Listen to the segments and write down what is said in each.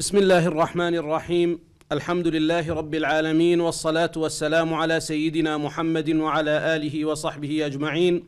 بسم الله الرحمن الرحيم. الحمد لله رب العالمين، والصلاة والسلام على سيدنا محمد وعلى آله وصحبه أجمعين.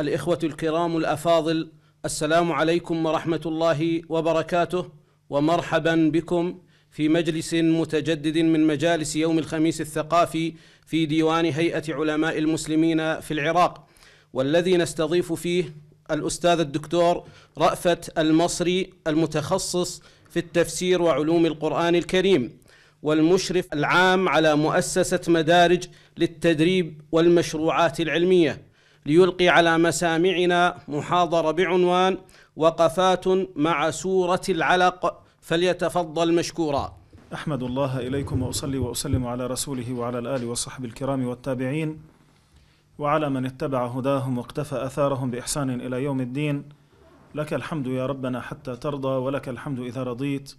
الإخوة الكرام الأفاضل، السلام عليكم ورحمة الله وبركاته، ومرحبا بكم في مجلس متجدد من مجالس يوم الخميس الثقافي في ديوان هيئة علماء المسلمين في العراق، والذي نستضيف فيه الأستاذ الدكتور رأفت المصري المتخصص في التفسير وعلوم القرآن الكريم، والمشرف العام على مؤسسة مدارج للتدريب والمشروعات العلمية، ليلقي على مسامعنا محاضرة بعنوان وقفات مع سورة العلق، فليتفضل مشكورا. أحمد الله إليكم وأصلي وأسلم على رسوله وعلى الآل وصحبه الكرام والتابعين وعلى من اتبع هداهم واقتفى أثارهم بإحسان إلى يوم الدين. لك الحمد يا ربنا حتى ترضى، ولك الحمد إذا رضيت،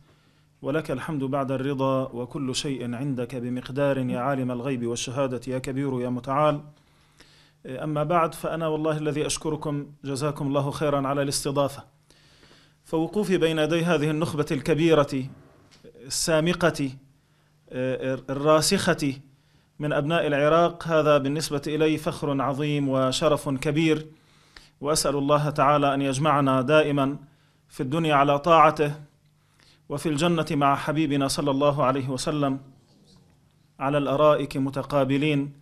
ولك الحمد بعد الرضا، وكل شيء عندك بمقدار يا عالم الغيب والشهادة يا كبير يا متعال. أما بعد، فأنا والله الذي أشكركم جزاكم الله خيرا على الاستضافة. فوقوفي بين يدي هذه النخبة الكبيرة السامقة الراسخة من أبناء العراق، هذا بالنسبة إلي فخر عظيم وشرف كبير، وأسأل الله تعالى أن يجمعنا دائما في الدنيا على طاعته، وفي الجنة مع حبيبنا صلى الله عليه وسلم، على الأرائك متقابلين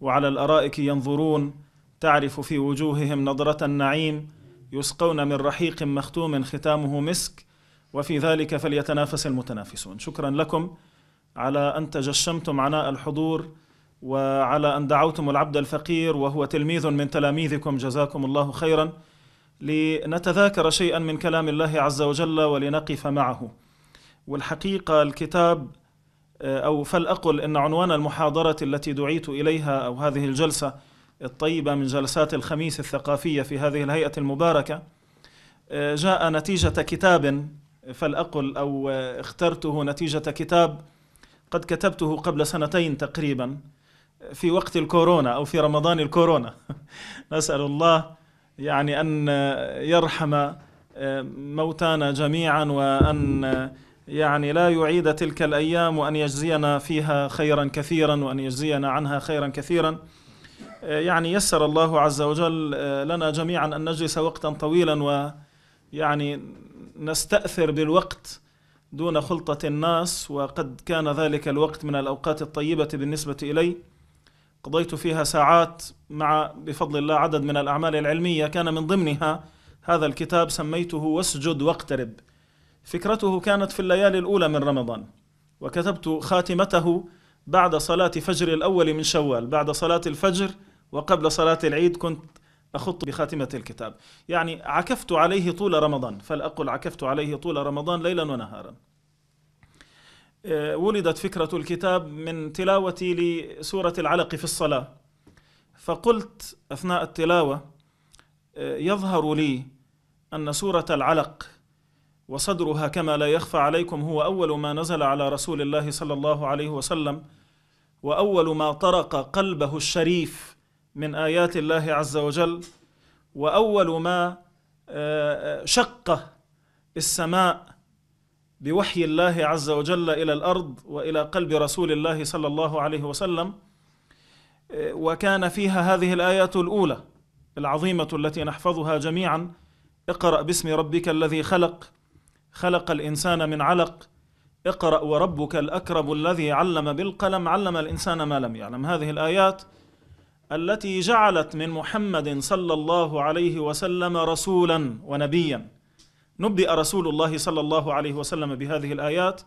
وعلى الأرائك ينظرون، تعرف في وجوههم نظرة النعيم، يسقون من رحيق مختوم ختامه مسك، وفي ذلك فليتنافس المتنافسون. شكرا لكم على أن تجشمتم عناء الحضور، وعلى أن دعوتم العبد الفقير وهو تلميذ من تلاميذكم، جزاكم الله خيرا، لنتذاكر شيئا من كلام الله عز وجل ولنقف معه. والحقيقة الكتاب، أو فلأقل إن عنوان المحاضرة التي دعيت إليها، أو هذه الجلسة الطيبة من جلسات الخميس الثقافية في هذه الهيئة المباركة، جاء نتيجة كتاب فلأقل، أو اخترته نتيجة كتاب قد كتبته قبل سنتين تقريبا في وقت الكورونا، أو في رمضان الكورونا. نسأل الله يعني أن يرحم موتانا جميعا، وأن يعني لا يعيد تلك الأيام، وأن يجزينا فيها خيرا كثيرا، وأن يجزينا عنها خيرا كثيرا. يعني يسر الله عز وجل لنا جميعا أن نجلس وقتا طويلا، ويعني نستأثر بالوقت دون خلطة الناس. وقد كان ذلك الوقت من الأوقات الطيبة بالنسبة إلي، قضيت فيها ساعات مع بفضل الله عدد من الأعمال العلمية، كان من ضمنها هذا الكتاب، سميته واسجد واقترب. فكرته كانت في الليالي الأولى من رمضان، وكتبت خاتمته بعد صلاة فجر الأول من شوال، بعد صلاة الفجر وقبل صلاة العيد كنت أخط بخاتمة الكتاب. يعني عكفت عليه طول رمضان، فلأقل عكفت عليه طول رمضان ليلا ونهارا. ولدت فكرة الكتاب من تلاوتي لسورة العلق في الصلاة، فقلت أثناء التلاوة يظهر لي أن سورة العلق وصدرها كما لا يخفى عليكم هو أول ما نزل على رسول الله صلى الله عليه وسلم، وأول ما طرق قلبه الشريف من آيات الله عز وجل، وأول ما شق السماء بوحي الله عز وجل إلى الأرض وإلى قلب رسول الله صلى الله عليه وسلم. وكان فيها هذه الآيات الأولى العظيمة التي نحفظها جميعا: اقرأ باسم ربك الذي خلق، خلق الإنسان من علق، اقرأ وربك الأكرم الذي علم بالقلم، علم الإنسان ما لم يعلم. هذه الآيات التي جعلت من محمد صلى الله عليه وسلم رسولا ونبيا، نبئ رسول الله صلى الله عليه وسلم بهذه الآيات،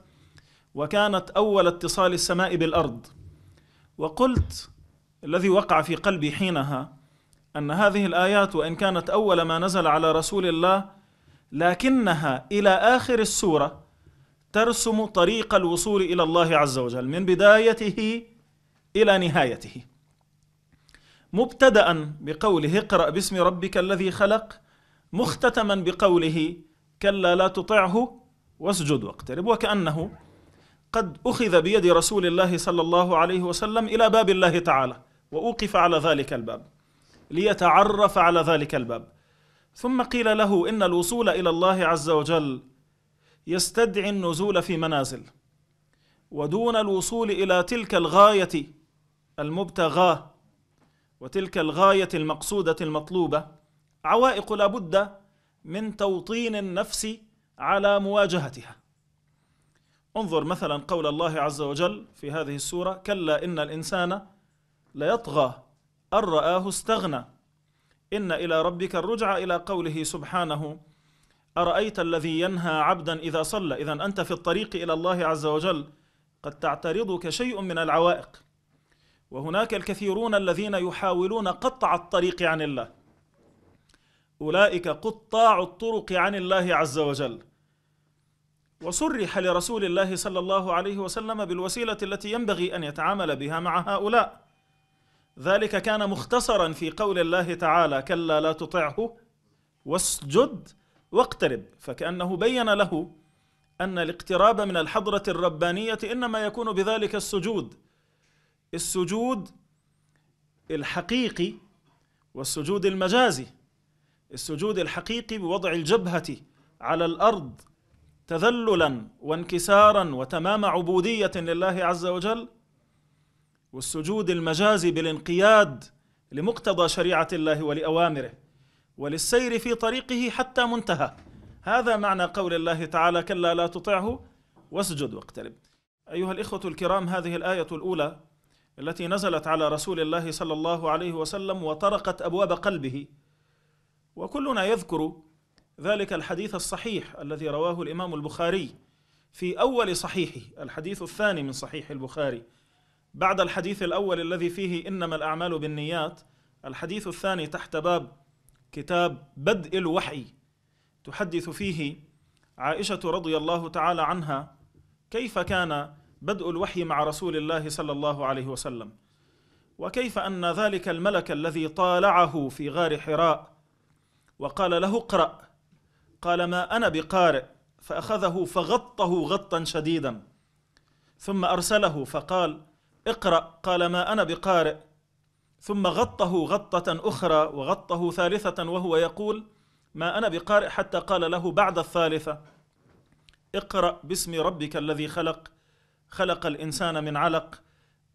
وكانت أول اتصال السماء بالأرض. وقلت الذي وقع في قلبي حينها أن هذه الآيات وإن كانت أول ما نزل على رسول الله، لكنها إلى آخر السورة ترسم طريق الوصول إلى الله عز وجل من بدايته إلى نهايته، مبتدأ بقوله اقرأ باسم ربك الذي خلق، مختتما بقوله كلا لا تطعه واسجد واقترب. وكأنه قد أخذ بيد رسول الله صلى الله عليه وسلم إلى باب الله تعالى، وأوقف على ذلك الباب ليتعرف على ذلك الباب، ثم قيل له إن الوصول إلى الله عز وجل يستدعي النزول في منازل، ودون الوصول إلى تلك الغاية المبتغاة وتلك الغاية المقصودة المطلوبة عوائق لا بد من توطين النفس على مواجهتها. انظر مثلا قول الله عز وجل في هذه السورة: كلا إن الإنسان ليطغى أن رآه استغنى إن إلى ربك الرجعى، إلى قوله سبحانه: أرأيت الذي ينهى عبدا إذا صلى. إذن أنت في الطريق إلى الله عز وجل قد تعترضك شيء من العوائق، وهناك الكثيرون الذين يحاولون قطع الطريق عن الله، أولئك قطاع الطرق عن الله عز وجل. وصرح لرسول الله صلى الله عليه وسلم بالوسيلة التي ينبغي أن يتعامل بها مع هؤلاء، ذلك كان مختصرا في قول الله تعالى: كلا لا تطعه واسجد واقترب، فكأنه بين له أن الاقتراب من الحضرة الربانية إنما يكون بذلك السجود الحقيقي والسجود المجازي. السجود الحقيقي بوضع الجبهة على الأرض تذللا وانكسارا وتمام عبودية لله عز وجل، والسجود المجازي بالانقياد لمقتضى شريعة الله ولأوامره وللسير في طريقه حتى منتهى. هذا معنى قول الله تعالى: كلا لا تطعه واسجد واقترب. أيها الإخوة الكرام، هذه الآية الأولى التي نزلت على رسول الله صلى الله عليه وسلم وطرقت أبواب قلبه، وكلنا يذكر ذلك الحديث الصحيح الذي رواه الإمام البخاري في أول صحيحه، الحديث الثاني من صحيح البخاري بعد الحديث الأول الذي فيه إنما الأعمال بالنيات، الحديث الثاني تحت باب كتاب بدء الوحي، تحدث فيه عائشة رضي الله تعالى عنها كيف كان بدء الوحي مع رسول الله صلى الله عليه وسلم، وكيف أن ذلك الملك الذي طالعه في غار حراء وقال له: اقرأ، قال: ما أنا بقارئ، فأخذه فغطه غطا شديدا، ثم أرسله فقال: اقرأ، قال: ما أنا بقارئ، ثم غطه غطة أخرى وغطه ثالثة وهو يقول: ما أنا بقارئ، حتى قال له بعد الثالثة: اقرأ باسم ربك الذي خلق، خلق الإنسان من علق،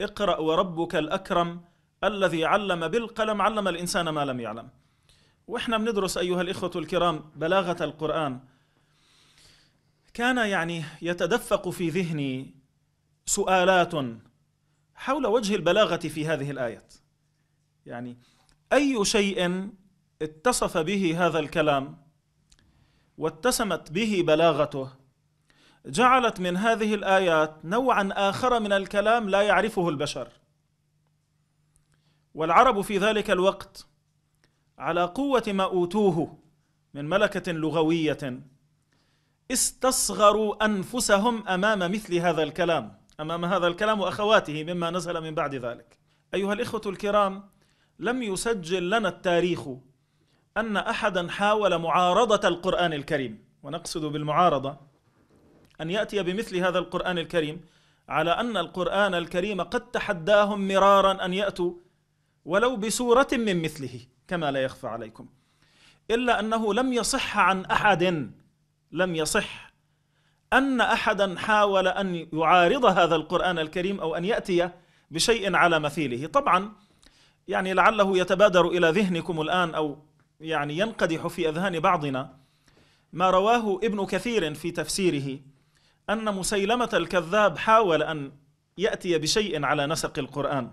اقرأ وربك الأكرم الذي علم بالقلم، علم الإنسان ما لم يعلم. وإحنا بندرس أيها الإخوة الكرام بلاغة القرآن، كان يتدفق في ذهني سؤالات حول وجه البلاغة في هذه الآيات. أي شيء اتصف به هذا الكلام واتسمت به بلاغته جعلت من هذه الآيات نوعا آخر من الكلام لا يعرفه البشر. والعرب في ذلك الوقت على قوة ما أوتوه من ملكة لغوية استصغروا أنفسهم أمام مثل هذا الكلام، أمام هذا الكلام وأخواته مما نزل من بعد ذلك. أيها الإخوة الكرام، لم يسجل لنا التاريخ أن أحدا حاول معارضة القرآن الكريم، ونقصد بالمعارضة أن يأتي بمثل هذا القرآن الكريم على أن القرآن الكريم قد تحداهم مرارا أن يأتوا ولو بسورة من مثله كما لا يخفى عليكم، إلا أنه لم يصح عن أحد، لم يصح أن أحدا حاول أن يعارض هذا القرآن الكريم أو أن يأتي بشيء على مثيله. طبعا لعله يتبادر إلى ذهنكم الآن أو ينقدح في أذهان بعضنا ما رواه ابن كثير في تفسيره أن مسيلمة الكذاب حاول أن يأتي بشيء على نسق القرآن،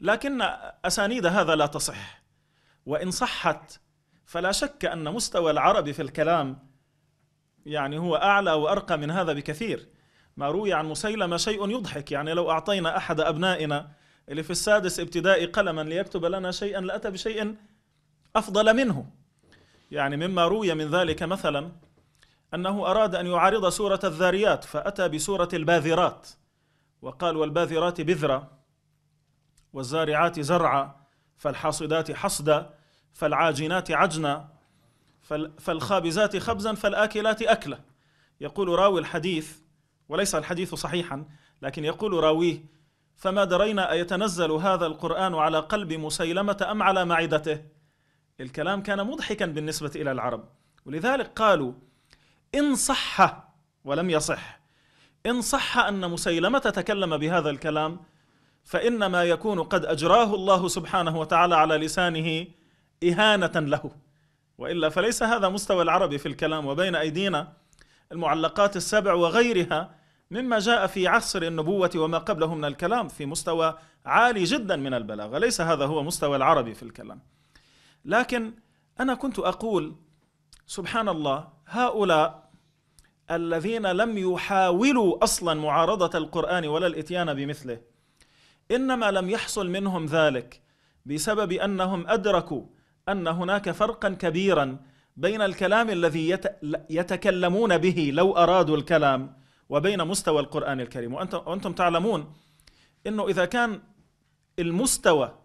لكن أسانيد هذا لا تصح، وإن صحت فلا شك أن مستوى العرب في الكلام هو أعلى وأرقى من هذا بكثير. ما روي عن مسيلمة شيء يضحك، لو أعطينا أحد أبنائنا اللي في السادس ابتدائي قلما ليكتب لنا شيئا لأتى بشيء أفضل منه. مما روي من ذلك مثلا أنه أراد أن يعارض سورة الذاريات فأتى بسورة الباذرات وقال: والباذرات بذرة والزارعات زرعا فالحاصدات حصدا فالعاجنات عجنا فالخابزات خبزا فالآكلات أكلا. يقول راوي الحديث، وليس الحديث صحيحا لكن يقول راويه: فما درينا أيتنزل هذا القرآن على قلب مسيلمة أم على معدته. الكلام كان مضحكا بالنسبة إلى العرب، ولذلك قالوا إن صح، ولم يصح، إن صح أن مسيلمة تكلم بهذا الكلام فإنما يكون قد أجراه الله سبحانه وتعالى على لسانه إهانة له، وإلا فليس هذا مستوى العربي في الكلام. وبين أيدينا المعلقات السبع وغيرها مما جاء في عصر النبوة وما قبله من الكلام في مستوى عالي جدا من البلاغة، ليس هذا هو مستوى العربي في الكلام. لكن أنا كنت أقول سبحان الله، هؤلاء الذين لم يحاولوا أصلا معارضة القرآن ولا الإتيان بمثله، إنما لم يحصل منهم ذلك بسبب أنهم أدركوا أن هناك فرقا كبيرا بين الكلام الذي يتكلمون به لو أرادوا الكلام وبين مستوى القرآن الكريم. وأنتم تعلمون أنه إذا كان المستوى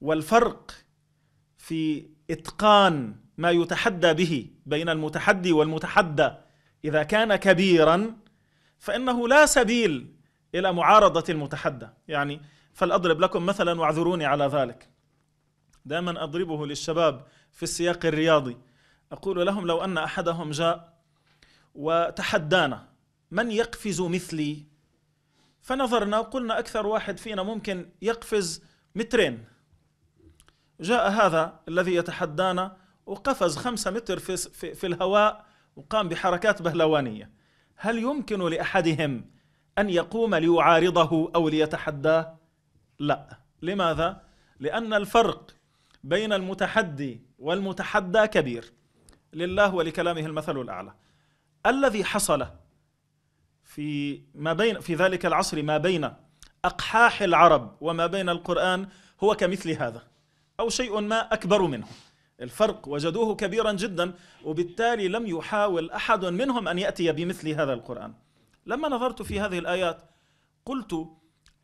والفرق في إتقان ما يتحدى به بين المتحدي والمتحدى إذا كان كبيرا، فإنه لا سبيل إلى معارضة المتحدى. يعني فلأضرب لكم مثلا واعذروني على ذلك، دائما أضربه للشباب في السياق الرياضي، أقول لهم لو أن أحدهم جاء وتحدانا من يقفز مثلي، فنظرنا وقلنا أكثر واحد فينا ممكن يقفز مترين، جاء هذا الذي يتحدانا وقفز 5 متر في الهواء وقام بحركات بهلوانية، هل يمكن لأحدهم أن يقوم ليعارضه أو ليتحداه؟ لا. لماذا؟ لأن الفرق بين المتحدي والمتحدى كبير، لله ولكلامه المثل الأعلى. الذي حصل في ذلك العصر ما بين أقحاح العرب وما بين القرآن هو كمثل هذا أو شيء ما أكبر منه، الفرق وجدوه كبيرا جدا، وبالتالي لم يحاول أحد منهم أن يأتي بمثل هذا القرآن. لما نظرت في هذه الآيات قلت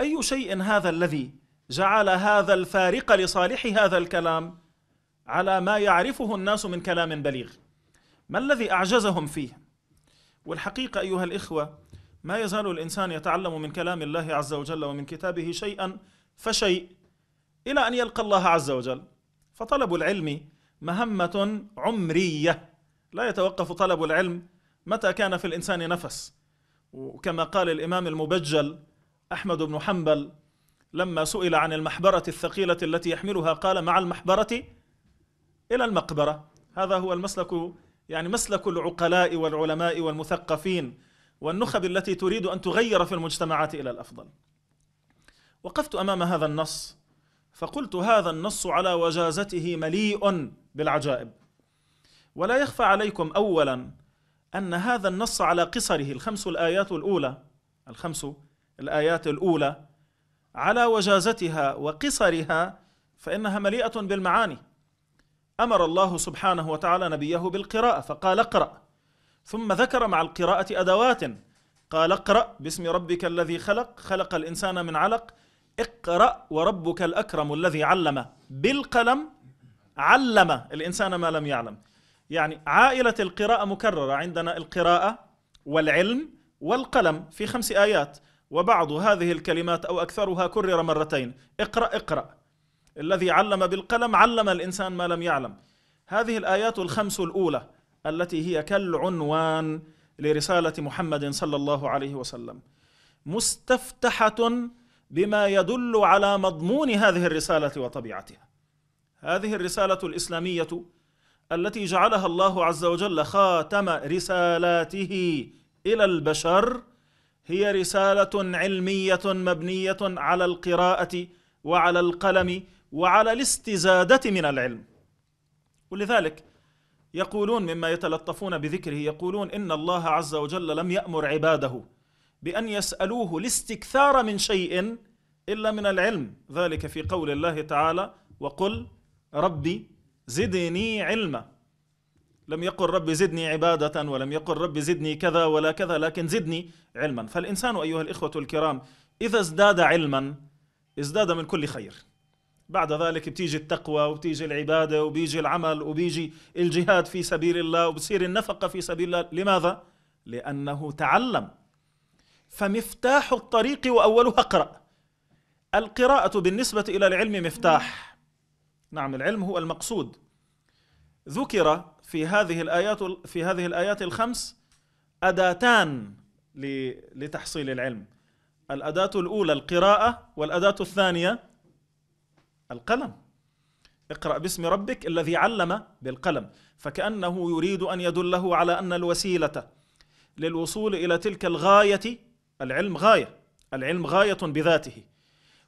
أي شيء هذا الذي جعل هذا الفارق لصالح هذا الكلام على ما يعرفه الناس من كلام بليغ؟ ما الذي أعجزهم فيه؟ والحقيقة أيها الإخوة، ما يزال الإنسان يتعلم من كلام الله عز وجل ومن كتابه شيئا فشيء إلى أن يلقى الله عز وجل. فطلب العلم مهمة عمرية، لا يتوقف طلب العلم متى كان في الإنسان نفس. وكما قال الإمام المبجل أحمد بن حنبل لما سئل عن المحبرة الثقيلة التي يحملها قال مع المحبرة إلى المقبرة. هذا هو المسلك، يعني مسلك العقلاء والعلماء والمثقفين والنخب التي تريد أن تغير في المجتمعات إلى الأفضل. وقفت أمام هذا النص فقلت هذا النص على وجازته مليء بالعجائب. ولا يخفى عليكم أولا أن هذا النص على قصره الخمس الآيات الأولى على وجازتها وقصرها فإنها مليئة بالمعاني. أمر الله سبحانه وتعالى نبيه بالقراءة فقال اقرأ، ثم ذكر مع القراءة أدوات، قال اقرأ باسم ربك الذي خلق، خلق الإنسان من علق، اقرأ وربك الأكرم الذي علم بالقلم، علم الإنسان ما لم يعلم. يعني عائلة القراءة مكررة عندنا، القراءة والعلم والقلم في 5 آيات، وبعض هذه الكلمات أو أكثرها كرر مرتين، اقرأ اقرأ، الذي علم بالقلم، علم الإنسان ما لم يعلم. هذه الآيات الخمس الأولى التي هي كالعنوان لرسالة محمد صلى الله عليه وسلم مستفتحة بما يدل على مضمون هذه الرسالة وطبيعتها. هذه الرسالة الإسلامية التي جعلها الله عز وجل خاتم رسالاته إلى البشر هي رسالة علمية مبنية على القراءة وعلى القلم وعلى الاستزادة من العلم. ولذلك يقولون مما يتلطفون بذكره، يقولون إن الله عز وجل لم يأمر عباده بأن يسألوه الاستكثار من شيء إلا من العلم، ذلك في قول الله تعالى وقل ربي زدني علما، لم يقل ربي زدني عبادة ولم يقل ربي زدني كذا ولا كذا، لكن زدني علما. فالإنسان أيها الإخوة الكرام إذا ازداد علما ازداد من كل خير، بعد ذلك بتيجي التقوى وبتيجي العبادة وبيجي العمل وبيجي الجهاد في سبيل الله وبتصير النفقة في سبيل الله. لماذا؟ لأنه تعلم. فمفتاح الطريق وأولها اقرأ. القراءة بالنسبة إلى العلم مفتاح. نعم، العلم هو المقصود. ذكر في هذه الآيات الخمس أداتان لتحصيل العلم. الأداة الأولى القراءة، والأداة الثانية القلم. اقرأ باسم ربك الذي علم بالقلم، فكأنه يريد أن يدله على أن الوسيلة للوصول إلى تلك الغاية، العلم غاية بذاته،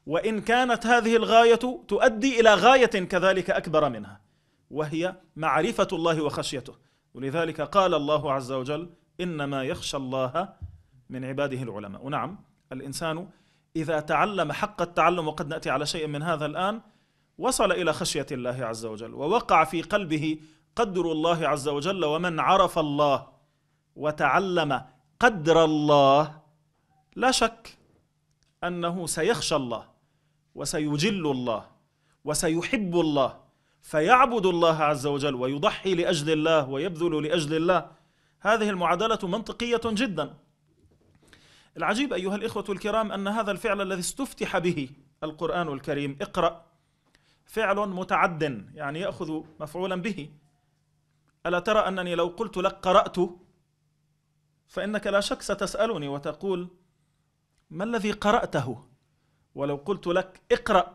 وإن كانت هذه الغاية تؤدي إلى غاية كذلك أكبر منها، وهي معرفة الله وخشيته. ولذلك قال الله عز وجل: إنما يخشى الله من عباده العلماء. ونعم، الإنسان إذا تعلم حق التعلم، وقد نأتي على شيء من هذا الآن، وصل إلى خشية الله عز وجل، ووقع في قلبه قدر الله عز وجل. ومن عرف الله وتعلم قدر الله لا شك أنه سيخشى الله وسيجل الله وسيحب الله، فيعبد الله عز وجل ويضحي لأجل الله ويبذل لأجل الله. هذه المعادلة منطقية جدا. العجيب أيها الإخوة الكرام أن هذا الفعل الذي استفتح به القرآن الكريم، اقرأ، فعل متعد، يعني يأخذ مفعولا به. ألا ترى أنني لو قلت لك قرأت، فإنك لا شك ستسألني وتقول: ما الذي قرأته؟ ولو قلت لك اقرأ،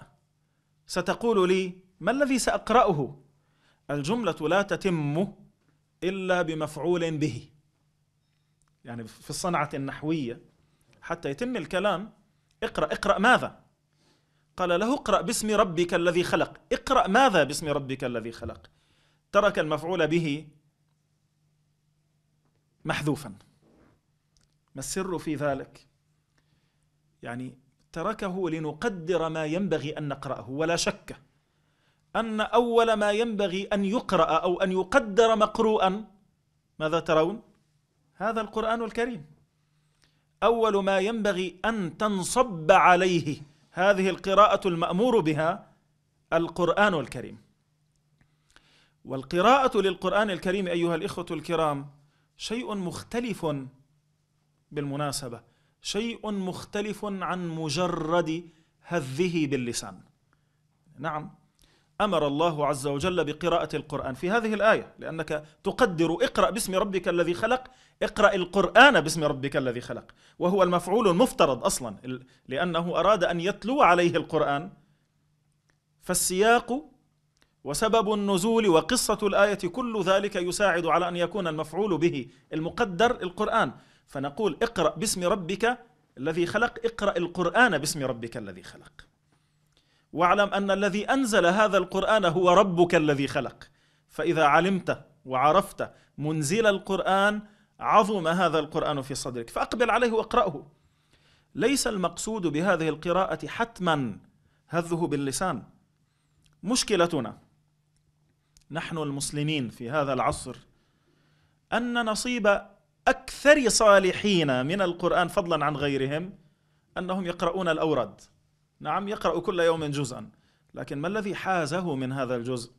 ستقول لي: ما الذي سأقرأه؟ الجملة لا تتم إلا بمفعول به، يعني في الصنعة النحوية حتى يتم الكلام. اقرأ، اقرأ ماذا؟ قال له: اقرأ باسم ربك الذي خلق. اقرأ ماذا باسم ربك الذي خلق؟ ترك المفعول به محذوفا. ما السر في ذلك؟ يعني تركه لنقدر ما ينبغي أن نقرأه. ولا شك أن أول ما ينبغي أن يقرأ أو أن يقدر مقروءا ماذا ترون؟ هذا القرآن الكريم. أول ما ينبغي أن تنصب عليه هذه القراءة المأمور بها القرآن الكريم. والقراءة للقرآن الكريم أيها الإخوة الكرام شيء مختلف بالمناسبة، شيء مختلف عن مجرد هذه باللسان. نعم، أمر الله عز وجل بقراءة القرآن في هذه الآية، لأنك تقدر اقرأ باسم ربك الذي خلق، اقرأ القرآن باسم ربك الذي خلق، وهو المفعول المفترض أصلا، لأنه أراد أن يتلو عليه القرآن. فالسياق وسبب النزول وقصة الآية كل ذلك يساعد على أن يكون المفعول به المقدر القرآن. فنقول: اقرأ باسم ربك الذي خلق، اقرأ القرآن باسم ربك الذي خلق. واعلم أن الذي أنزل هذا القرآن هو ربك الذي خلق. فإذا علمت وعرفت منزل القرآن عظم هذا القرآن في صدرك، فأقبل عليه واقرأه. ليس المقصود بهذه القراءة حتما هذه باللسان. مشكلتنا نحن المسلمين في هذا العصر أن نصيب أكثر صالحين من القرآن فضلا عن غيرهم أنهم يقرؤون الأوراد. نعم، يقرأ كل يوم جزءا، لكن ما الذي حازه من هذا الجزء؟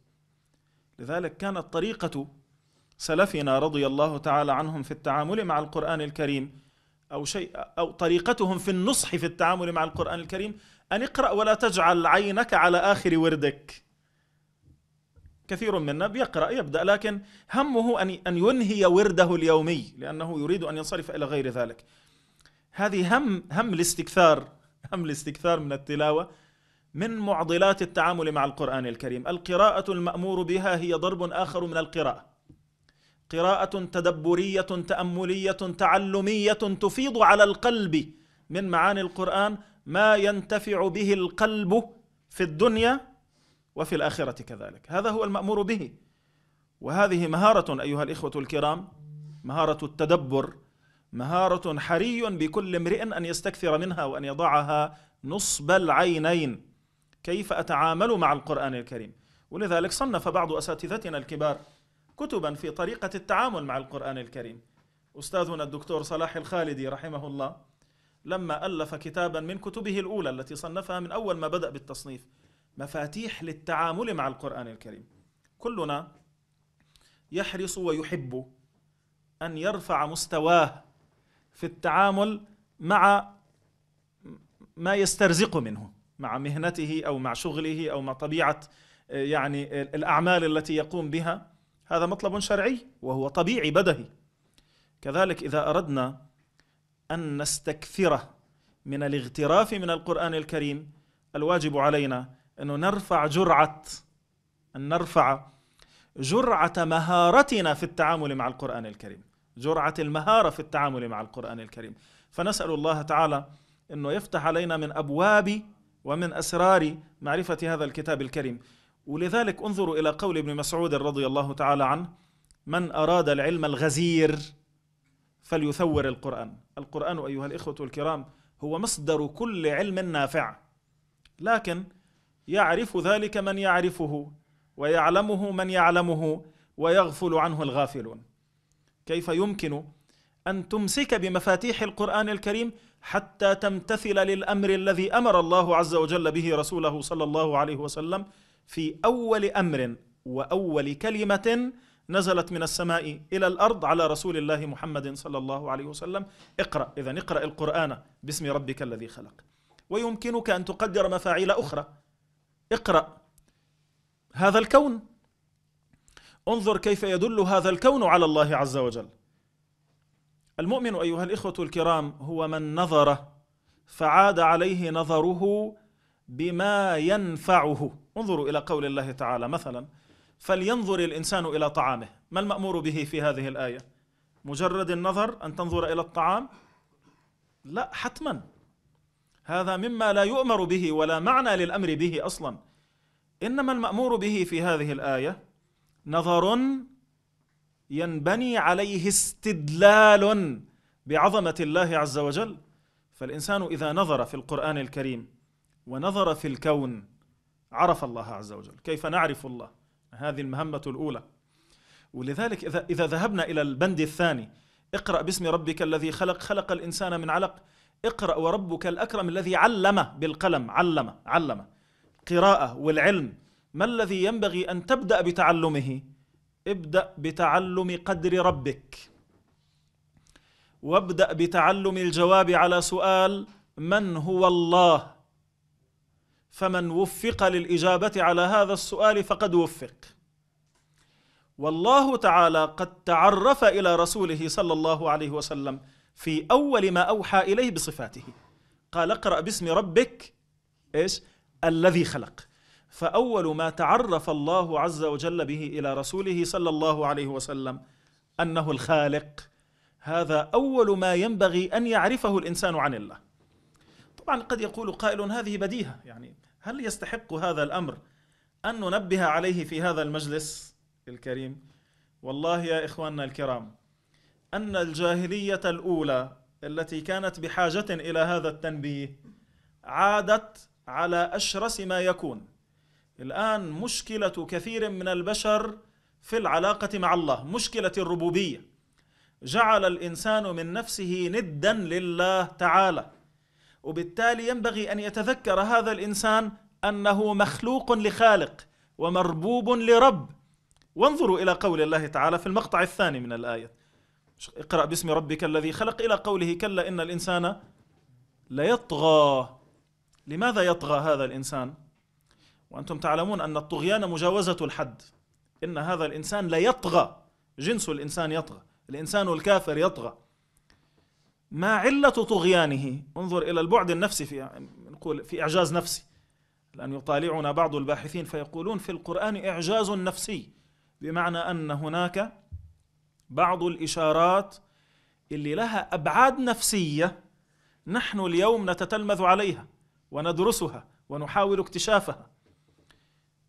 لذلك كانت طريقة سلفنا رضي الله تعالى عنهم في التعامل مع القرآن الكريم، أو طريقتهم في النصح في التعامل مع القرآن الكريم، أن اقرأ ولا تجعل عينك على آخر وردك. كثير منا بيقرأ، يبدأ، لكن همه أن ينهي ورده اليومي، لأنه يريد أن ينصرف إلى غير ذلك. هذه هم الاستكثار من التلاوة، من معضلات التعامل مع القرآن الكريم. القراءة المأمور بها هي ضرب آخر من القراءة، قراءة تدبرية تأملية تعلمية تفيض على القلب من معاني القرآن ما ينتفع به القلب في الدنيا وفي الآخرة كذلك. هذا هو المأمور به. وهذه مهارة أيها الإخوة الكرام، مهارة التدبر، مهارة حري بكل امرئ أن يستكثر منها وأن يضعها نصب العينين. كيف أتعامل مع القرآن الكريم؟ ولذلك صنف بعض أساتذتنا الكبار كتبا في طريقة التعامل مع القرآن الكريم. أستاذنا الدكتور صلاح الخالدي رحمه الله لما ألف كتابا من كتبه الأولى التي صنفها من أول ما بدأ بالتصنيف، مفاتيح للتعامل مع القرآن الكريم. كلنا يحرص ويحب أن يرفع مستواه في التعامل مع ما يسترزق منه، مع مهنته أو مع شغله أو مع طبيعة يعني الأعمال التي يقوم بها. هذا مطلب شرعي وهو طبيعي بدهي. كذلك إذا أردنا أن نستكثره من الاغتراف من القرآن الكريم، الواجب علينا أن نرفع جرعة مهارتنا في التعامل مع القرآن الكريم، جرعة المهارة في التعامل مع القرآن الكريم. فنسأل الله تعالى أنه يفتح علينا من أبواب ومن أسرار معرفة هذا الكتاب الكريم. ولذلك انظروا إلى قول ابن مسعود رضي الله تعالى عنه: من أراد العلم الغزير فليثور القرآن. القرآن أيها الإخوة الكرام هو مصدر كل علم نافع، لكن يعرف ذلك من يعرفه، ويعلمه من يعلمه، ويغفل عنه الغافلون. كيف يمكن أن تمسك بمفاتيح القرآن الكريم حتى تمتثل للأمر الذي أمر الله عز وجل به رسوله صلى الله عليه وسلم في أول أمر وأول كلمة نزلت من السماء إلى الأرض على رسول الله محمد صلى الله عليه وسلم؟ اقرأ، إذن اقرأ القرآن باسم ربك الذي خلق. ويمكنك أن تقدر مفاعيل أخرى، اقرأ هذا الكون، انظر كيف يدل هذا الكون على الله عز وجل. المؤمن أيها الإخوة الكرام هو من نظر فعاد عليه نظره بما ينفعه. انظروا إلى قول الله تعالى مثلا: فلينظر الإنسان إلى طعامه. ما المأمور به في هذه الآية؟ مجرد النظر أن تنظر إلى الطعام؟ لا، حتما هذا مما لا يؤمر به ولا معنى للأمر به أصلا. إنما المأمور به في هذه الآية نظر ينبني عليه استدلال بعظمة الله عز وجل. فالإنسان إذا نظر في القرآن الكريم ونظر في الكون عرف الله عز وجل. كيف نعرف الله؟ هذه المهمة الأولى. ولذلك إذا ذهبنا إلى البند الثاني: اقرأ باسم ربك الذي خلق، خلق الإنسان من علق. اقرأ وربك الأكرم الذي علم بالقلم، علم القراءة والعلم. ما الذي ينبغي أن تبدأ بتعلمه؟ ابدأ بتعلم قدر ربك، وابدأ بتعلم الجواب على سؤال من هو الله. فمن وفق للإجابة على هذا السؤال فقد وفق. والله تعالى قد تعرف إلى رسوله صلى الله عليه وسلم في أول ما أوحى إليه بصفاته، قال: اقرأ باسم ربك إيش؟ الذي خلق. فأول ما تعرف الله عز وجل به إلى رسوله صلى الله عليه وسلم أنه الخالق. هذا أول ما ينبغي أن يعرفه الإنسان عن الله. طبعا قد يقول قائل: هذه بديهة، يعني هل يستحق هذا الأمر أن ننبه عليه في هذا المجلس الكريم؟ والله يا إخواننا الكرام أن الجاهلية الأولى التي كانت بحاجة إلى هذا التنبيه عادت على أشرس ما يكون. الآن مشكلة كثير من البشر في العلاقة مع الله، مشكلة الربوبية. جعل الإنسان من نفسه ندا لله تعالى، وبالتالي ينبغي أن يتذكر هذا الإنسان أنه مخلوق لخالق ومربوب لرب. وانظروا إلى قول الله تعالى في المقطع الثاني من الآية: اقرأ باسم ربك الذي خلق، إلى قوله: كلا إن الإنسان ليطغى. لماذا يطغى هذا الإنسان؟ وأنتم تعلمون أن الطغيان مجاوزة الحد. إن هذا الإنسان ليطغى، جنس الإنسان يطغى، الإنسان الكافر يطغى. ما علة طغيانه؟ انظر إلى البعد النفسي، في إعجاز نفسي. لأن يطالعنا بعض الباحثين فيقولون في القرآن إعجاز نفسي، بمعنى أن هناك بعض الإشارات اللي لها أبعاد نفسية نحن اليوم نتتلمذ عليها وندرسها ونحاول اكتشافها.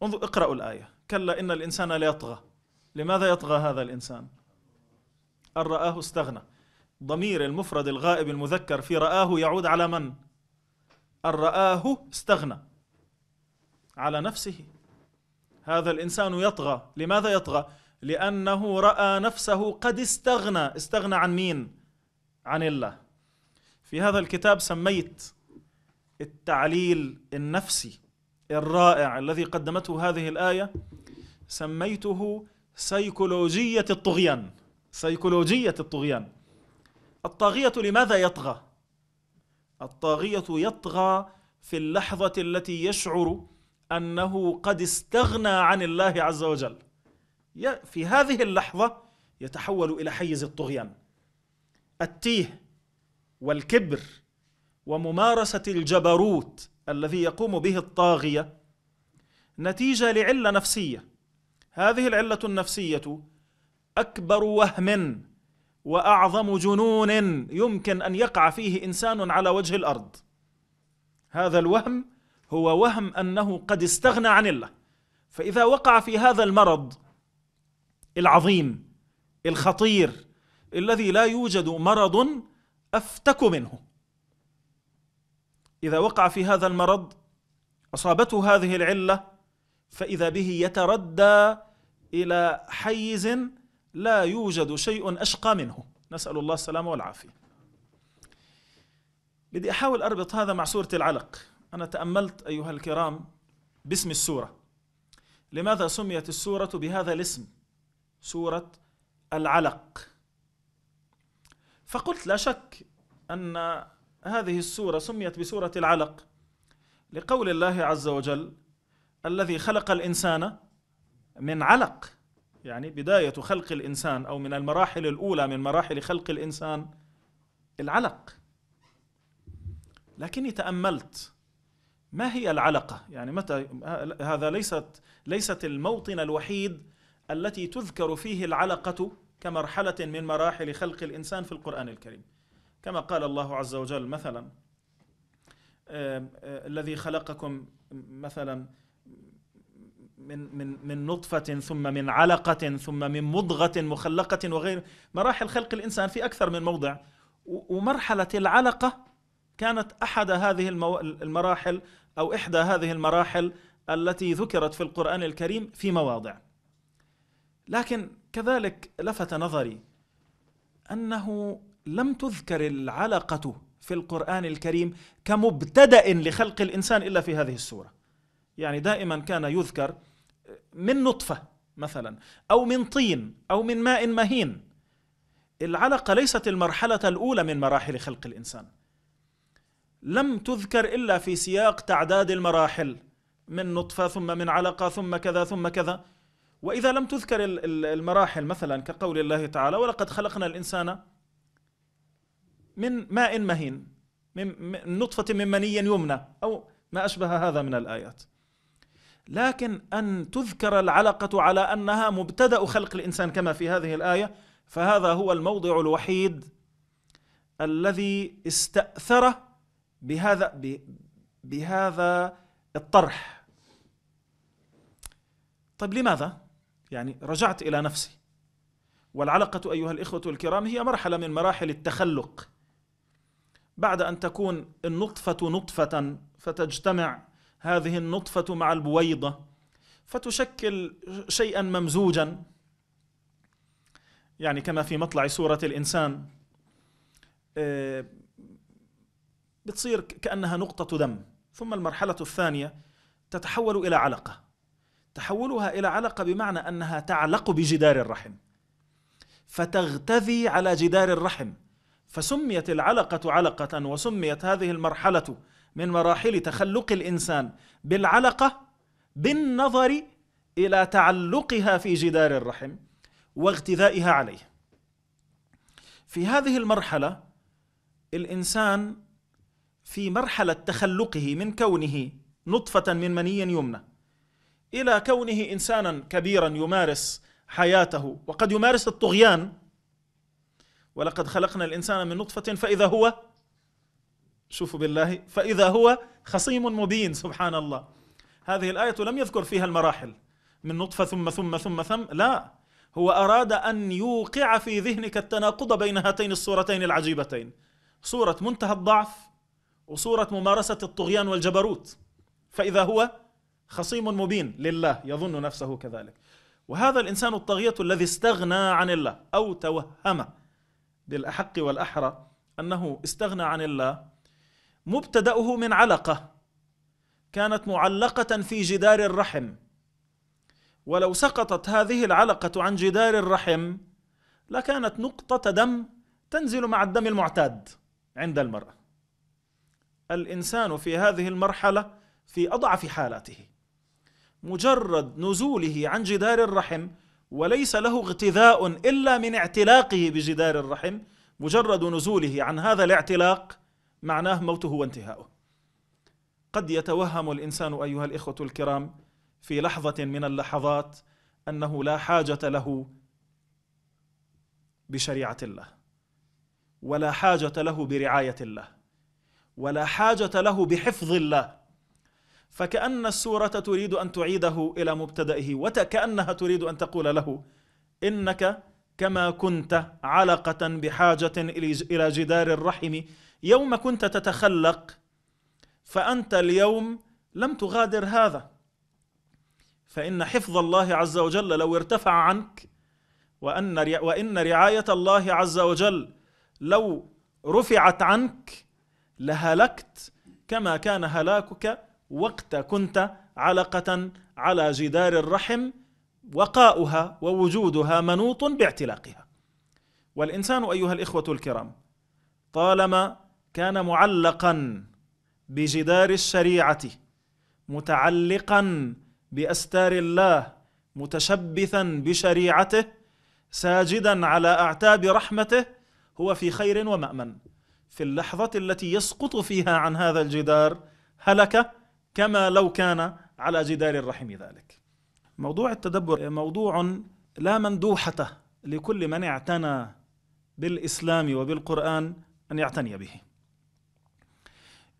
انظروا، اقرأوا الآية: كلا إن الإنسان ليطغى. لماذا يطغى هذا الإنسان؟ أن رآه استغنى. ضمير المفرد الغائب المذكر في رآه يعود على من؟ أن رآه استغنى على نفسه. هذا الإنسان يطغى. لماذا يطغى؟ لأنه رأى نفسه قد استغنى. استغنى عن مين؟ عن الله. في هذا الكتاب سميت التعليل النفسي الرائع الذي قدمته هذه الآية، سميته سيكولوجية الطغيان. سيكولوجية الطغيان. الطاغية لماذا يطغى؟ الطاغية يطغى في اللحظة التي يشعر أنه قد استغنى عن الله عز وجل. في هذه اللحظة يتحول إلى حيز الطغيان، التيه والكبر وممارسة الجبروت الذي يقوم به الطاغية نتيجة لعلة نفسية. هذه العلة النفسية أكبر وهم وأعظم جنون يمكن أن يقع فيه إنسان على وجه الأرض. هذا الوهم هو وهم أنه قد استغنى عن الله، فإذا وقع في هذا المرض العظيم الخطير الذي لا يوجد مرض أفتك منه، إذا وقع في هذا المرض أصابته هذه العلة فإذا به يتردى إلى حيز لا يوجد شيء أشقى منه، نسأل الله السلامة والعافية. بدي أحاول أربط هذا مع سورة العلق. أنا تأملت أيها الكرام باسم السورة، لماذا سميت السورة بهذا الاسم سورة العلق؟ فقلت لا شك أن هذه السورة سميت بسورة العلق لقول الله عز وجل الذي خلق الإنسان من علق، يعني بداية خلق الإنسان أو من المراحل الأولى من مراحل خلق الإنسان العلق. لكني تأملت ما هي العلقة، يعني متى هذا ليست الموطن الوحيد التي تذكر فيه العلقة كمرحلة من مراحل خلق الإنسان في القرآن الكريم، كما قال الله عز وجل مثلا الذي خلقكم مثلا من نطفة ثم من علقة ثم من مضغة مخلقة وغير، مراحل خلق الإنسان في أكثر من موضع، ومرحلة العلقة كانت أحد هذه المراحل أو إحدى هذه المراحل التي ذكرت في القرآن الكريم في مواضع. لكن كذلك لفت نظري أنه لم تذكر العلقة في القرآن الكريم كمبتدأ لخلق الإنسان إلا في هذه السورة، يعني دائما كان يذكر من نطفة مثلا أو من طين أو من ماء مهين. العلقة ليست المرحلة الأولى من مراحل خلق الإنسان، لم تذكر إلا في سياق تعداد المراحل، من نطفة ثم من علقة ثم كذا ثم كذا. وإذا لم تذكر المراحل مثلا كقول الله تعالى ولقد خلقنا الإنسان من ماء مهين، من نطفة من مني يمنى، أو ما أشبه هذا من الآيات، لكن أن تذكر العلقة على أنها مبتدأ خلق الإنسان كما في هذه الآية، فهذا هو الموضع الوحيد الذي استأثر بهذا الطرح. طيب لماذا؟ يعني رجعت إلى نفسي، والعلقة أيها الإخوة الكرام هي مرحلة من مراحل التخلق، بعد أن تكون النطفة نطفة فتجتمع هذه النطفة مع البويضة فتشكل شيئا ممزوجا، يعني كما في مطلع سورة الإنسان بتصير كأنها نقطة دم. ثم المرحلة الثانية تتحول إلى علقة، تحولها إلى علقة بمعنى أنها تعلق بجدار الرحم فتغتذي على جدار الرحم، فسميت العلقة علقة وسميت هذه المرحلة من مراحل تخلق الإنسان بالعلقة بالنظر إلى تعلقها في جدار الرحم واغتذائها عليه. في هذه المرحلة الإنسان في مرحلة تخلقه من كونه نطفة من مني يمنى إلى كونه إنسانا كبيرا يمارس حياته وقد يمارس الطغيان، ولقد خلقنا الإنسان من نطفة فإذا هو، شوفوا بالله، فإذا هو خصيم مبين. سبحان الله، هذه الآية لم يذكر فيها المراحل من نطفة ثم ثم ثم ثم، لا، هو أراد أن يوقع في ذهنك التناقض بين هاتين الصورتين العجيبتين، صورة منتهى الضعف وصورة ممارسة الطغيان والجبروت. فإذا هو خصيم مبين لله، يظن نفسه كذلك، وهذا الإنسان الطاغية الذي استغنى عن الله أو توهم بالأحق والأحرى أنه استغنى عن الله، مبتدأه من علقة كانت معلقة في جدار الرحم، ولو سقطت هذه العلقة عن جدار الرحم لكانت نقطة دم تنزل مع الدم المعتاد عند المرأة. الإنسان في هذه المرحلة في أضعف حالاته، مجرد نزوله عن جدار الرحم وليس له اغتذاء إلا من اعتلاقه بجدار الرحم، مجرد نزوله عن هذا الاعتلاق معناه موته وانتهاؤه. قد يتوهم الإنسان أيها الإخوة الكرام في لحظة من اللحظات أنه لا حاجة له بشريعة الله، ولا حاجة له برعاية الله، ولا حاجة له بحفظ الله، فكأن السورة تريد أن تعيده إلى مبتدئه، وكأنها تريد أن تقول له إنك كما كنت علقة بحاجة إلى جدار الرحم يوم كنت تتخلق، فأنت اليوم لم تغادر هذا، فإن حفظ الله عز وجل لو ارتفع عنك، وإن رعاية الله عز وجل لو رفعت عنك، لهلكت كما كان هلاكك وقت كنت علقة على جدار الرحم وقاؤها ووجودها منوط باعتلاقها. والإنسان أيها الإخوة الكرام طالما كان معلقا بجدار الشريعة، متعلقا بأستار الله، متشبثا بشريعته، ساجدا على أعتاب رحمته، هو في خير ومأمن. في اللحظة التي يسقط فيها عن هذا الجدار هلك كما لو كان على جدار الرحم ذلك. موضوع التدبر موضوع لا مندوحته لكل من اعتنى بالإسلام وبالقرآن أن يعتني به،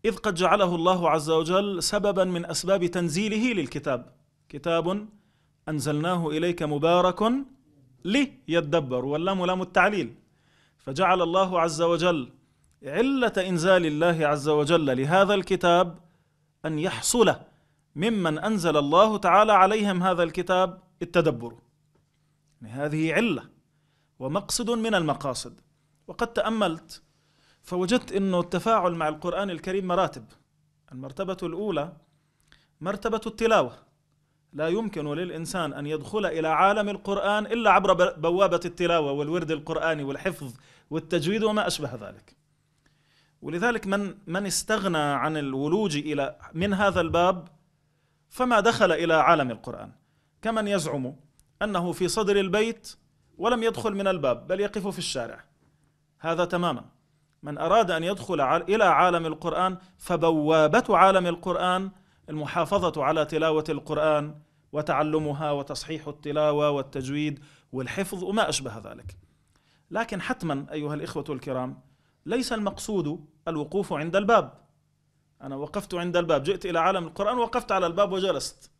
إذ قد جعله الله عز وجل سببا من أسباب تنزيله للكتاب. كتاب أنزلناه إليك مبارك ليدبر، واللام لام التعليل، فجعل الله عز وجل علة إنزال الله عز وجل لهذا الكتاب أن يحصل ممن أنزل الله تعالى عليهم هذا الكتاب التدبر. هذه علة ومقصد من المقاصد. وقد تأملت فوجدت أنه التفاعل مع القرآن الكريم مراتب. المرتبة الأولى مرتبة التلاوة، لا يمكن للإنسان أن يدخل إلى عالم القرآن إلا عبر بوابة التلاوة والورد القرآني والحفظ والتجويد وما أشبه ذلك. ولذلك من استغنى عن الولوج من هذا الباب فما دخل إلى عالم القرآن، كمن يزعم أنه في صدر البيت ولم يدخل من الباب بل يقف في الشارع. هذا تماما. من أراد أن يدخل إلى عالم القرآن فبوابة عالم القرآن المحافظة على تلاوة القرآن وتعلمها وتصحيح التلاوة والتجويد والحفظ وما أشبه ذلك. لكن حتما أيها الإخوة الكرام ليس المقصود الوقوف عند الباب. أنا وقفت عند الباب، جئت إلى عالم القرآن وقفت على الباب وجلست،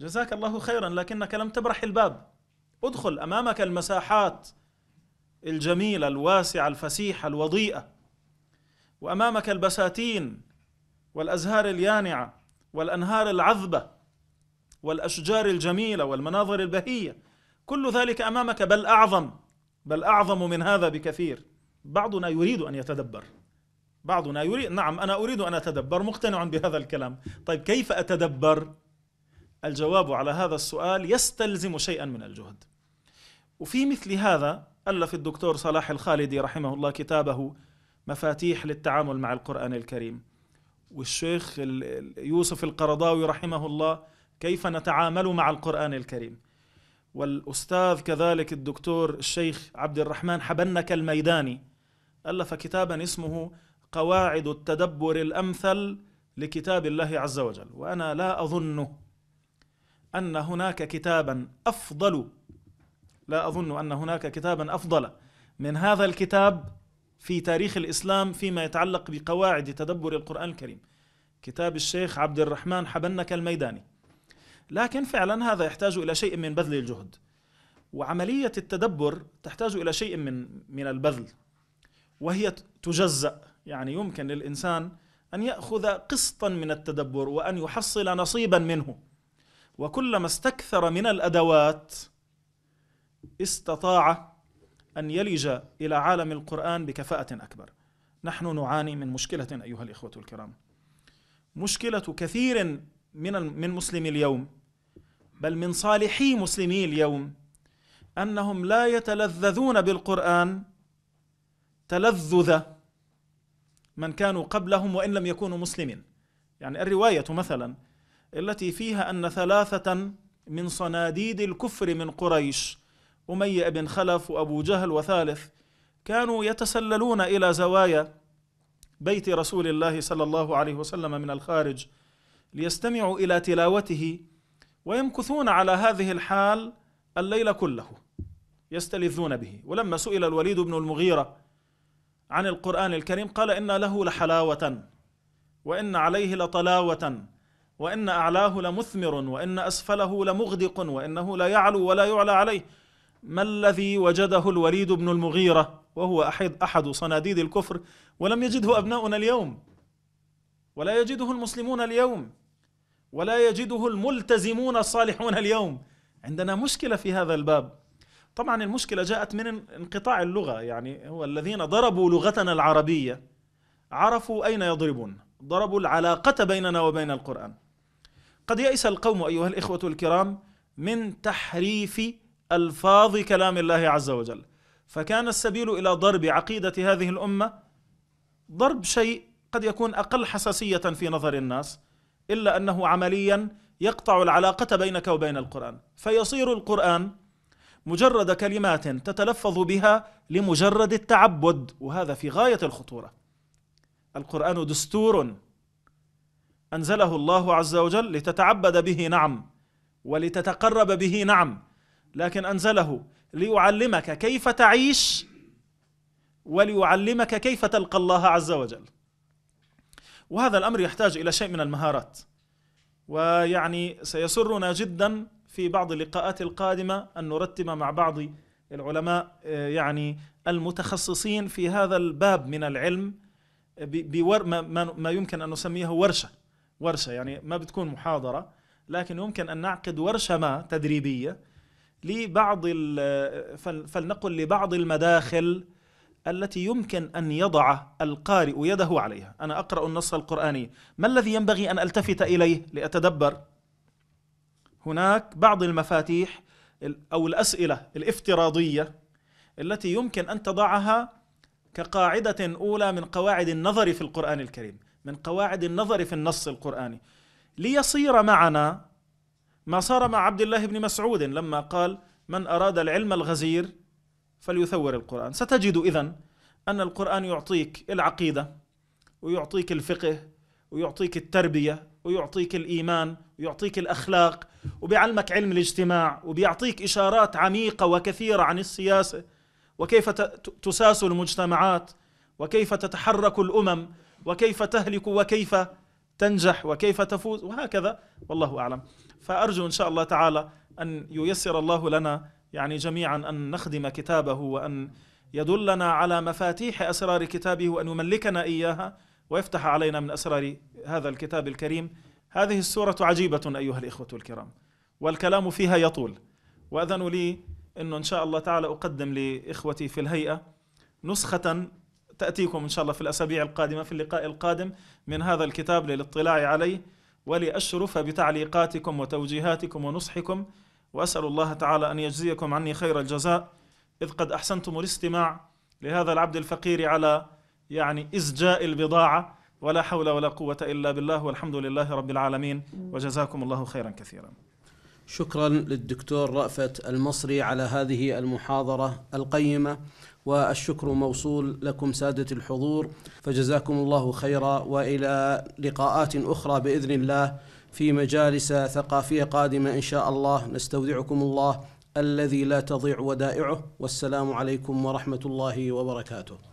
جزاك الله خيرا، لكنك لم تبرح الباب. ادخل، أمامك المساحات الجميلة الواسعة الفسيحة الوضيئة، وأمامك البساتين والأزهار اليانعة والأنهار العذبة والأشجار الجميلة والمناظر البهية، كل ذلك أمامك، بل أعظم من هذا بكثير. بعضنا يريد أن يتدبر، بعضنا يريد، نعم أنا أريد أن أتدبر، مقتنع بهذا الكلام، طيب كيف أتدبر؟ الجواب على هذا السؤال يستلزم شيئا من الجهد. وفي مثل هذا ألف الدكتور صلاح الخالدي رحمه الله كتابه مفاتيح للتعامل مع القرآن الكريم، والشيخ يوسف القرضاوي رحمه الله كيف نتعامل مع القرآن الكريم، والأستاذ كذلك الدكتور الشيخ عبد الرحمن حبنك الميداني ألف كتابا اسمه قواعد التدبر الأمثل لكتاب الله عز وجل. وأنا لا أظن أن هناك كتابا أفضل، لا أظن أن هناك كتابا أفضل من هذا الكتاب في تاريخ الإسلام فيما يتعلق بقواعد تدبر القرآن الكريم، كتاب الشيخ عبد الرحمن حبنك الميداني. لكن فعلا هذا يحتاج إلى شيء من بذل الجهد، وعملية التدبر تحتاج إلى شيء من البذل، وهي تجزأ. يعني يمكن للإنسان أن يأخذ قسطا من التدبر وأن يحصل نصيبا منه، وكلما استكثر من الأدوات استطاع أن يلج إلى عالم القرآن بكفاءة أكبر. نحن نعاني من مشكلة أيها الإخوة الكرام، مشكلة كثير من مسلمي اليوم، بل من صالحي مسلمي اليوم، أنهم لا يتلذذون بالقرآن تلذذ من كانوا قبلهم وإن لم يكونوا مسلمين. يعني الرواية مثلا التي فيها أن 3 من صناديد الكفر من قريش أمية بن خلف وأبو جهل وثالث، كانوا يتسللون إلى زوايا بيت رسول الله صلى الله عليه وسلم من الخارج ليستمعوا إلى تلاوته، ويمكثون على هذه الحال الليل كله يستلذون به. ولما سئل الوليد بن المغيرة عن القرآن الكريم قال: إن له لحلاوة، وإن عليه لطلاوة، وإن أعلاه لمثمر، وإن أسفله لمغدق، وإنه لا يعلو ولا يعلى عليه. ما الذي وجده الوليد بن المغيرة وهو أحد صناديد الكفر ولم يجده أبناؤنا اليوم، ولا يجده المسلمون اليوم، ولا يجده الملتزمون الصالحون اليوم؟ عندنا مشكلة في هذا الباب. طبعا المشكلة جاءت من انقطاع اللغة، يعني هو الذين ضربوا لغتنا العربية عرفوا أين يضربون، ضربوا العلاقة بيننا وبين القرآن. قد يئس القوم أيها الإخوة الكرام من تحريف ألفاظ كلام الله عز وجل، فكان السبيل إلى ضرب عقيدة هذه الأمة ضرب شيء قد يكون أقل حساسية في نظر الناس، إلا أنه عمليا يقطع العلاقة بينك وبين القرآن، فيصير القرآن مجرد كلمات تتلفظ بها لمجرد التعبد، وهذا في غاية الخطورة. القرآن دستور أنزله الله عز وجل لتتعبد به، نعم، ولتتقرب به، نعم، لكن أنزله ليعلمك كيف تعيش، وليعلمك كيف تلقى الله عز وجل. وهذا الأمر يحتاج إلى شيء من المهارات، ويعني سيسرنا جدا في بعض اللقاءات القادمة أن نرتب مع بعض العلماء يعني المتخصصين في هذا الباب من العلم ما يمكن أن نسميها ورشة، يعني ما بتكون محاضرة، لكن يمكن أن نعقد ورشة ما تدريبية لبعض فلنقل لبعض المداخل التي يمكن أن يضع القارئ يده عليها. أنا أقرأ النص القرآني، ما الذي ينبغي أن ألتفت إليه لأتدبر؟ هناك بعض المفاتيح أو الأسئلة الافتراضية التي يمكن أن تضعها كقاعدة أولى من قواعد النظر في القرآن الكريم، من قواعد النظر في النص القرآني، ليصير معنا ما صار مع عبد الله بن مسعود لما قال: من أراد العلم الغزير فليثور القرآن. ستجد إذن أن القرآن يعطيك العقيدة، ويعطيك الفقه، ويعطيك التربية، ويعطيك الإيمان، ويعطيك الأخلاق، وبيعلمك علم الاجتماع، وبيعطيك إشارات عميقة وكثيرة عن السياسة، وكيف تساس المجتمعات، وكيف تتحرك الأمم، وكيف تهلك، وكيف تنجح، وكيف تفوز، وهكذا، والله أعلم. فأرجو إن شاء الله تعالى أن ييسر الله لنا يعني جميعا أن نخدم كتابه، وأن يدلنا على مفاتيح أسرار كتابه، وأن يملكنا إياها، ويفتح علينا من أسرار هذا الكتاب الكريم. هذه السورة عجيبة أيها الإخوة الكرام، والكلام فيها يطول، وأذنوا لي أنه إن شاء الله تعالى أقدم لإخوتي في الهيئة نسخة تأتيكم إن شاء الله في الأسابيع القادمة في اللقاء القادم من هذا الكتاب للاطلاع عليه، ولأشرف بتعليقاتكم وتوجيهاتكم ونصحكم، وأسأل الله تعالى أن يجزيكم عني خير الجزاء، إذ قد أحسنتم الاستماع لهذا العبد الفقير على يعني إزجاء البضاعة. ولا حول ولا قوة إلا بالله، والحمد لله رب العالمين، وجزاكم الله خيرا كثيرا. شكرا للدكتور رأفت المصري على هذه المحاضرة القيمة، والشكر موصول لكم سادة الحضور، فجزاكم الله خيرا، وإلى لقاءات أخرى بإذن الله في مجالس ثقافية قادمة إن شاء الله. نستودعكم الله الذي لا تضيع ودائعه، والسلام عليكم ورحمة الله وبركاته.